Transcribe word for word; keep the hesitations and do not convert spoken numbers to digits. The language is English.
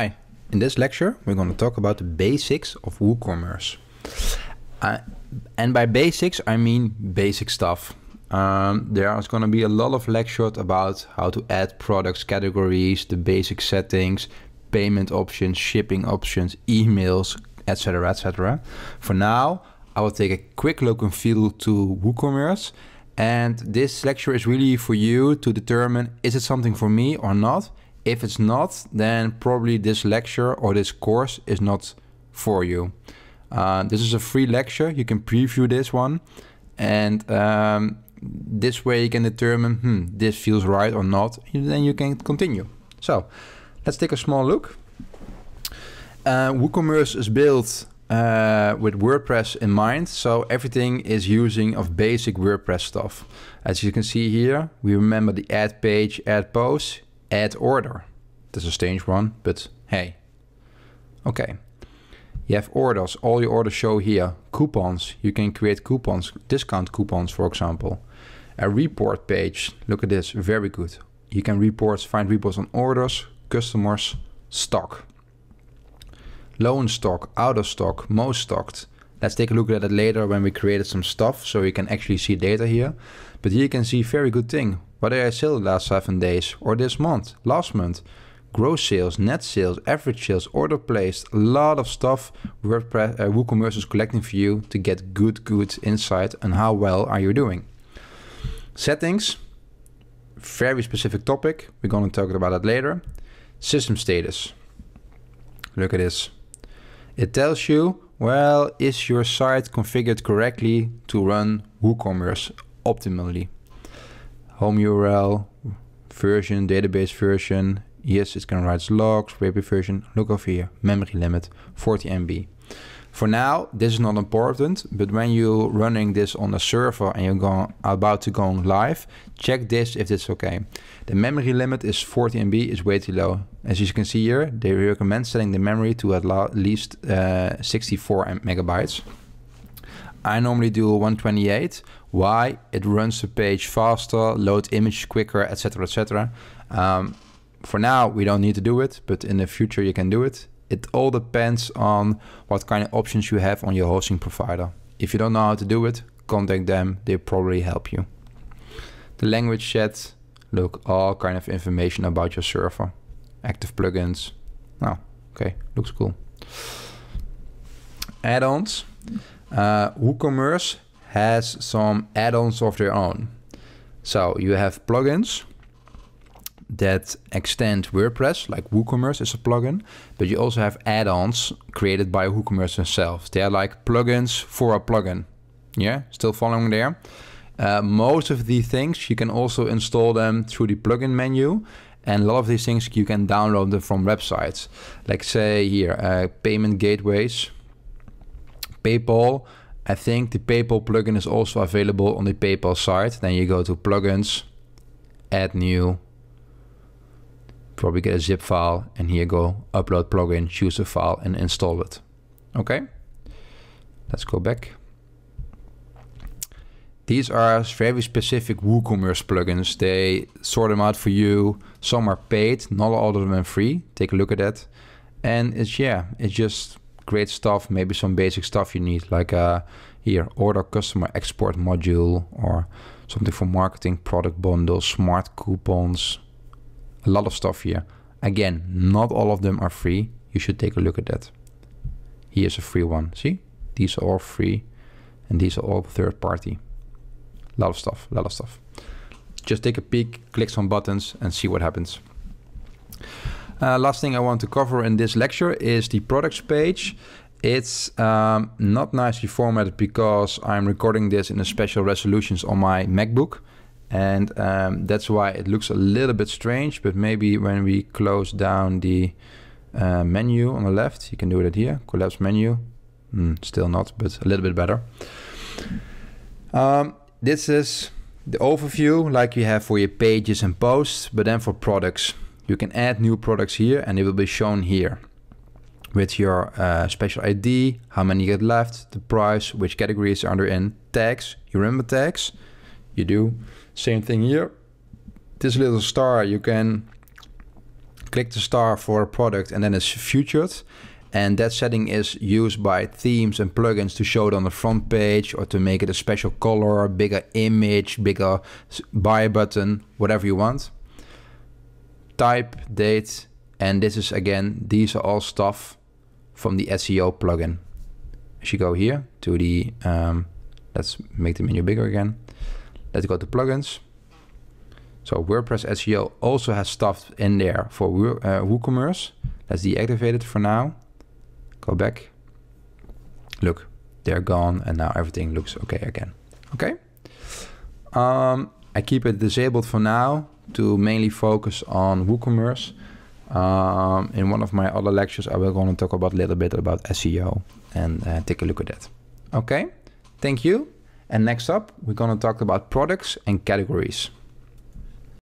Hi, in this lecture we're going to talk about the basics of WooCommerce. Uh, and by basics I mean basic stuff. Um, there's going to be a lot of lectures about how to add products, categories, the basic settings, payment options, shipping options, emails, et cetera, et cetera. For now, I will take a quick look and feel to WooCommerce, and this lecture is really for you to determine, is it something for me or not? If it's not, then probably this lecture or this course is not for you. Uh, this is a free lecture. You can preview this one, and um, this way you can determine, hmm, this feels right or not, and then you can continue. So let's take a small look. Uh, WooCommerce is built uh, with WordPress in mind, so everything is using of basic WordPress stuff. As you can see here, we remember the ad page, ad post, add order. That's a strange one, but hey. Okay. You have orders. All your orders show here. Coupons. You can create coupons, discount coupons, for example. A report page. Look at this. Very good. You can report, find reports on orders, customers, stock. Loan stock, out of stock, most stocked. Let's take a look at it later when we created some stuff, so you can actually see data here. But here you can see very good thing. What did I sell the last seven days or this month, last month? Gross sales, net sales, average sales, order placed, a lot of stuff WordPress, uh, WooCommerce is collecting for you to get good, good insight on how well are you doing. Settings, very specific topic. We're going to talk about that later. System status. Look at this. It tells you, well, is your site configured correctly to run WooCommerce optimally? Home U R L, version, database version, yes, it can write logs, web version, look over here, memory limit, forty megabytes. For now, this is not important, but when you're running this on a server and you're going, about to go live, check this if it's okay. The memory limit is forty megabytes, is way too low. As you can see here, they recommend setting the memory to at least uh, sixty-four megabytes. I normally do one twenty-eight. Why? It runs the page faster, loads image quicker, et cetera, et cetera. Um, for now, we don't need to do it, but in the future you can do it. It all depends on what kind of options you have on your hosting provider. If you don't know how to do it, contact them. They probably help you. The language chat. Look, all kind of information about your server. Active plugins. Oh, okay, looks cool. Add-ons. Uh, WooCommerce has some add-ons of their own. So you have plugins that extend WordPress, like WooCommerce is a plugin, but you also have add-ons created by WooCommerce themselves. They are like plugins for a plugin. Yeah, still following there. Uh, most of the things you can also install them through the plugin menu, and a lot of these things you can download them from websites. Like say here, uh, payment gateways. PayPal, I think the PayPal plugin is also available on the PayPal site. Then you go to plugins, add new, probably get a zip file, and here go upload plugin, choose a file and install it. Okay, let's go back. These are very specific WooCommerce plugins. They sort them out for you. Some are paid, not all of them are free. Take a look at that. And it's, yeah, it's just great stuff, maybe some basic stuff you need, like uh, here, order customer export module, or something for marketing, product bundles, smart coupons, a lot of stuff here. Again, not all of them are free. You should take a look at that. Here's a free one, see? These are all free, and these are all third party. A lot of stuff, a lot of stuff. Just take a peek, click some buttons, and see what happens. Uh, last thing I want to cover in this lecture is the products page. It's um, not nicely formatted because I'm recording this in a special resolutions on my MacBook, and um, that's why it looks a little bit strange, but maybe when we close down the uh, menu on the left, you can do it here, collapse menu, mm, still not, but a little bit better. Um, this is the overview like you have for your pages and posts, but then for products. You can add new products here and it will be shown here with your uh, special I D, how many you get left, the price, which categories are they in, tags, you remember tags? You do. Same thing here. This little star you can click the star for a product and then it's featured. And that setting is used by themes and plugins to show it on the front page or to make it a special color, bigger image, bigger buy button, whatever you want. Type, date, and this is again, these are all stuff from the S E O plugin. If you go here to the, um, let's make the menu bigger again. Let's go to plugins. So WordPress S E O also has stuff in there for uh, WooCommerce. Let's deactivate it for now. Go back, look, they're gone, and now everything looks okay again. Okay, um, I keep it disabled for now to mainly focus on WooCommerce. Um, in one of my other lectures, I will going to talk about a little bit about S E O and uh, take a look at that. Okay, thank you. And next up, we're going to talk about products and categories.